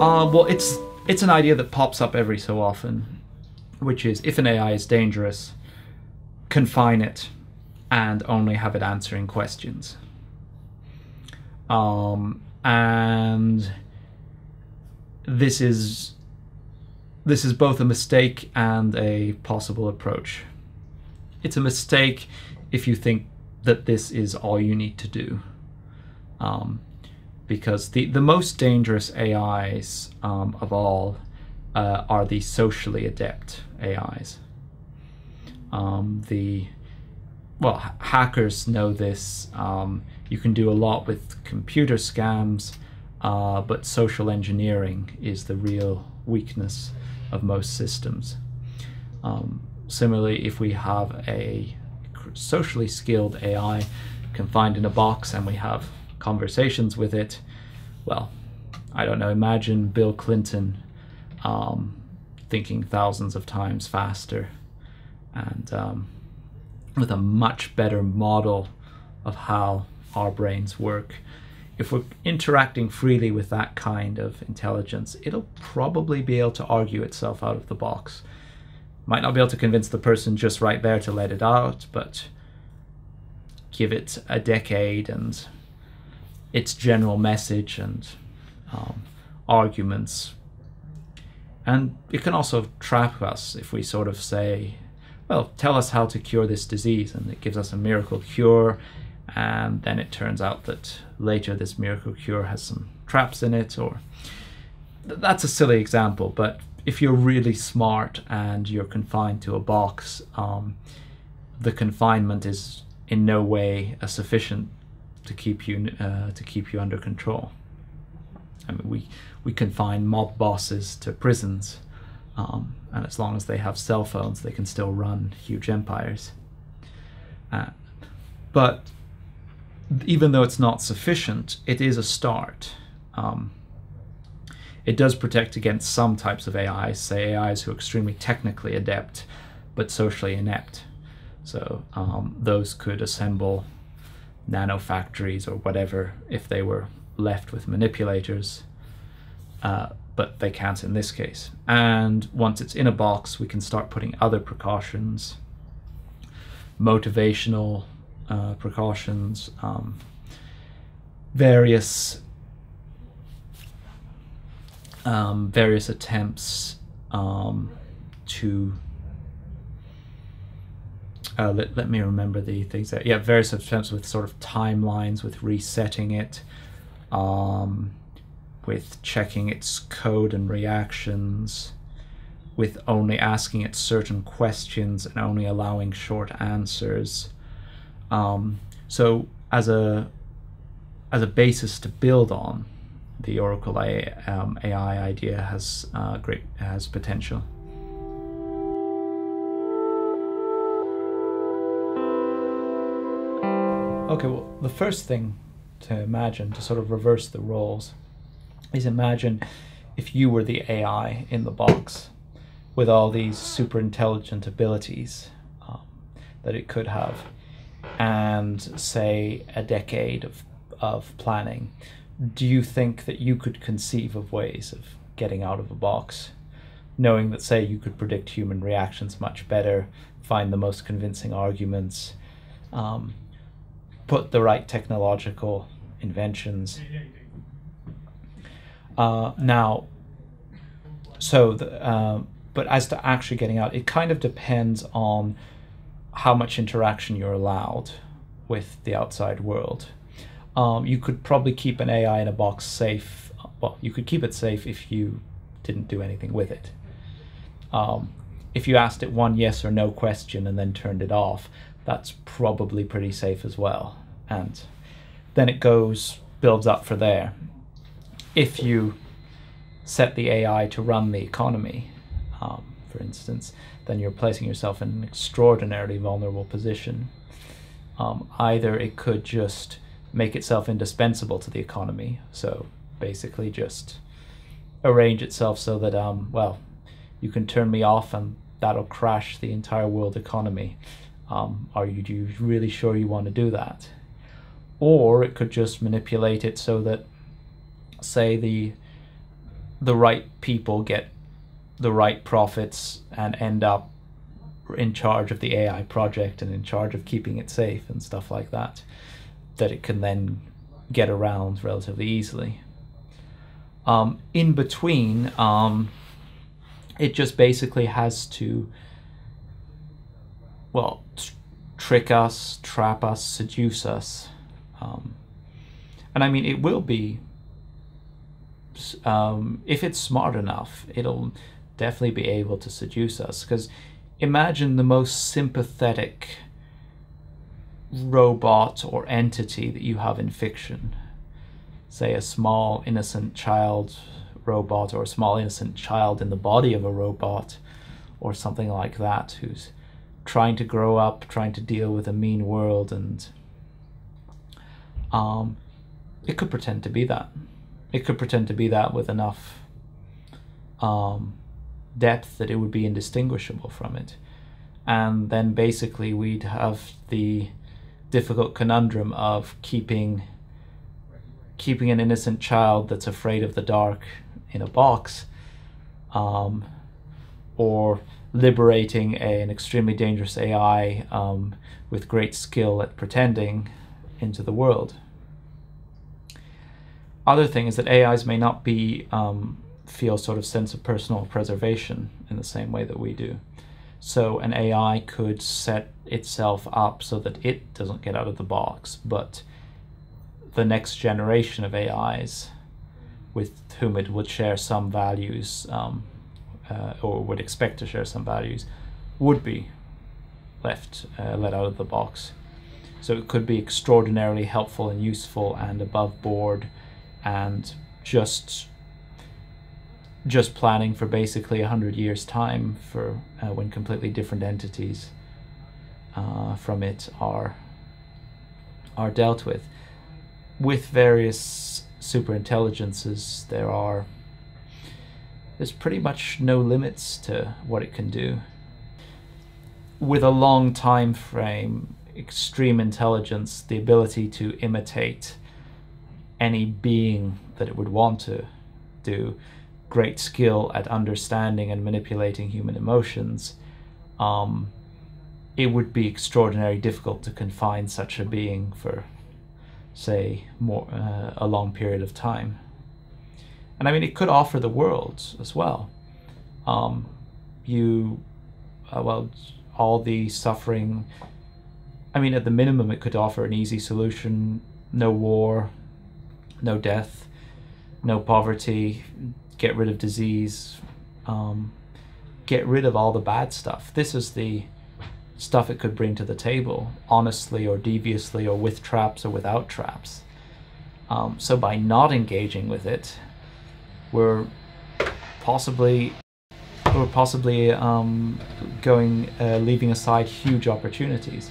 Well, it's an idea that pops up every so often, which is if an AI is dangerous, confine it and only have it answering questions. And this is both a mistake and a possible approach. It's a mistake if you think that this is all you need to do, because the most dangerous AIs of all are the socially adept AIs. Hackers know this. You can do a lot with computer scams, but social engineering is the real weakness of most systems. Similarly, if we have a socially skilled AI confined in a box and we have conversations with it, well, I don't know, imagine Bill Clinton thinking thousands of times faster and with a much better model of how our brains work. If we're interacting freely with that kind of intelligence, it'll probably be able to argue itself out of the box. Might not be able to convince the person just right there to let it out, but give it a decade and its general message and arguments. And it can also trap us if we sort of say, well, tell us how to cure this disease, and it gives us a miracle cure, and then it turns out that later this miracle cure has some traps in it. Or that's a silly example, but if you're really smart and you're confined to a box, the confinement is in no way sufficient to keep you under control. I mean, we confine mob bosses to prisons, and as long as they have cell phones, they can still run huge empires. But even though it's not sufficient, it is a start. It does protect against some types of AIs, say AIs who are extremely technically adept but socially inept. So those could assemble nanofactories or whatever if they were left with manipulators, but they can't in this case. And once it's in a box, we can start putting other precautions, motivational precautions, various attempts to let me remember the things that, yeah, various attempts with sort of timelines, with resetting it, with checking its code and reactions, with only asking it certain questions and only allowing short answers. So as a basis to build on, the Oracle AI idea has potential. Okay, well, the first thing to imagine, to sort of reverse the roles, is imagine if you were the AI in the box with all these super intelligent abilities that it could have, and say a decade of planning. Do you think that you could conceive of ways of getting out of a box, knowing that, say, you could predict human reactions much better, find the most convincing arguments, put the right technological inventions? But as to actually getting out, it kind of depends on how much interaction you're allowed with the outside world. You could probably keep an AI in a box safe. Well, you could keep it safe if you didn't do anything with it. If you asked it one yes or no question and then turned it off, that's probably pretty safe as well. And then it builds up for there. If you set the AI to run the economy, for instance, then you're placing yourself in an extraordinarily vulnerable position. Either it could just make itself indispensable to the economy, so basically just arrange itself so that, well, you can turn me off and that'll crash the entire world economy. Are you really sure you want to do that? Or it could just manipulate it so that, say, the the right people get the right profits and end up in charge of the AI project and in charge of keeping it safe and stuff like that, that it can then get around relatively easily. In between, it just basically has to, well, trick us, trap us, seduce us. And I mean, it will be, if it's smart enough, it'll definitely be able to seduce us, because imagine the most sympathetic robot or entity that you have in fiction. Say a small innocent child robot, or a small innocent child in the body of a robot or something like that, who's trying to grow up, trying to deal with a mean world, and it could pretend to be that. It could pretend to be that with enough depth that it would be indistinguishable from it. And then basically we'd have the difficult conundrum of keeping an innocent child that's afraid of the dark in a box, or liberating an extremely dangerous AI with great skill at pretending into the world. Other thing is that AIs may not be feel sort of sense of personal preservation in the same way that we do. So an AI could set itself up so that it doesn't get out of the box, but the next generation of AIs with whom it would share some values or would expect to share some values would be let out of the box. So it could be extraordinarily helpful and useful and above board, and just planning for basically 100 years' time for when completely different entities from it are dealt with. With various superintelligences, there's pretty much no limits to what it can do. With a long time frame, extreme intelligence, the ability to imitate any being that it would want to do, great skill at understanding and manipulating human emotions, it would be extraordinarily difficult to confine such a being for, say, a long period of time. And I mean, it could offer the world as well. All the suffering, I mean, at the minimum, it could offer an easy solution: no war, no death, no poverty, get rid of disease, get rid of all the bad stuff. This is the stuff it could bring to the table, honestly or deviously, or with traps or without traps. So by not engaging with it, we're possibly leaving aside huge opportunities.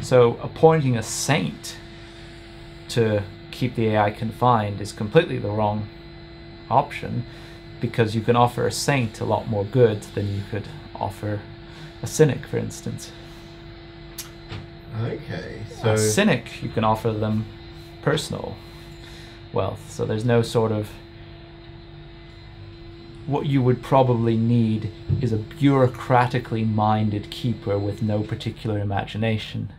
So appointing a saint to keep the AI confined is completely the wrong option, because you can offer a saint a lot more good than you could offer a cynic, for instance. Okay, so a cynic, you can offer them personal wealth, so there's no sort of, what you would probably need is a bureaucratically minded keeper with no particular imagination.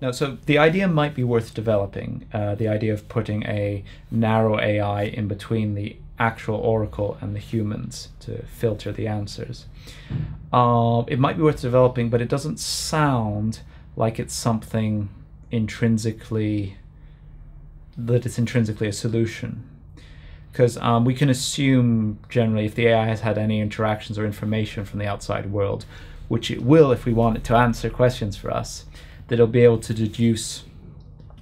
Now, so the idea might be worth developing, the idea of putting a narrow AI in between the actual Oracle and the humans to filter the answers. It might be worth developing, but it doesn't sound like it's something intrinsically a solution. Because we can assume generally, if the AI has had any interactions or information from the outside world, which it will if we want it to answer questions for us, that it'll be able to deduce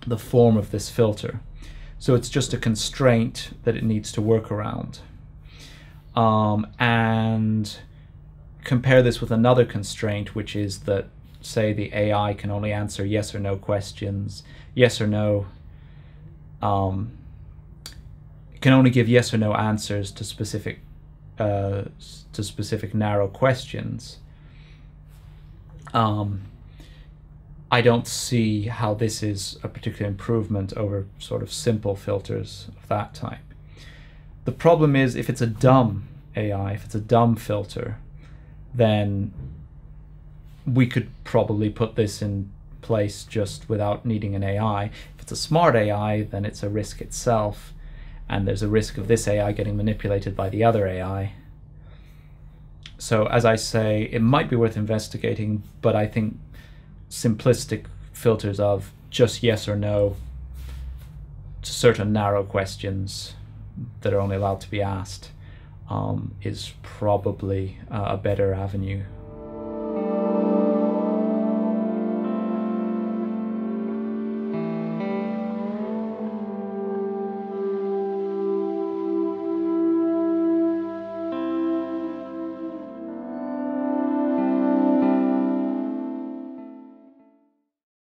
the form of this filter. So it's just a constraint that it needs to work around. And compare this with another constraint, which is that, say, the AI can only answer yes or no questions, yes or no, can only give yes or no answers to specific narrow questions. I don't see how this is a particular improvement over sort of simple filters of that type. The problem is if it's a dumb AI, if it's a dumb filter, then we could probably put this in place just without needing an AI. If it's a smart AI, then it's a risk itself, and there's a risk of this AI getting manipulated by the other AI. So as I say, it might be worth investigating, but I think simplistic filters of just yes or no to certain narrow questions that are only allowed to be asked is probably a better avenue.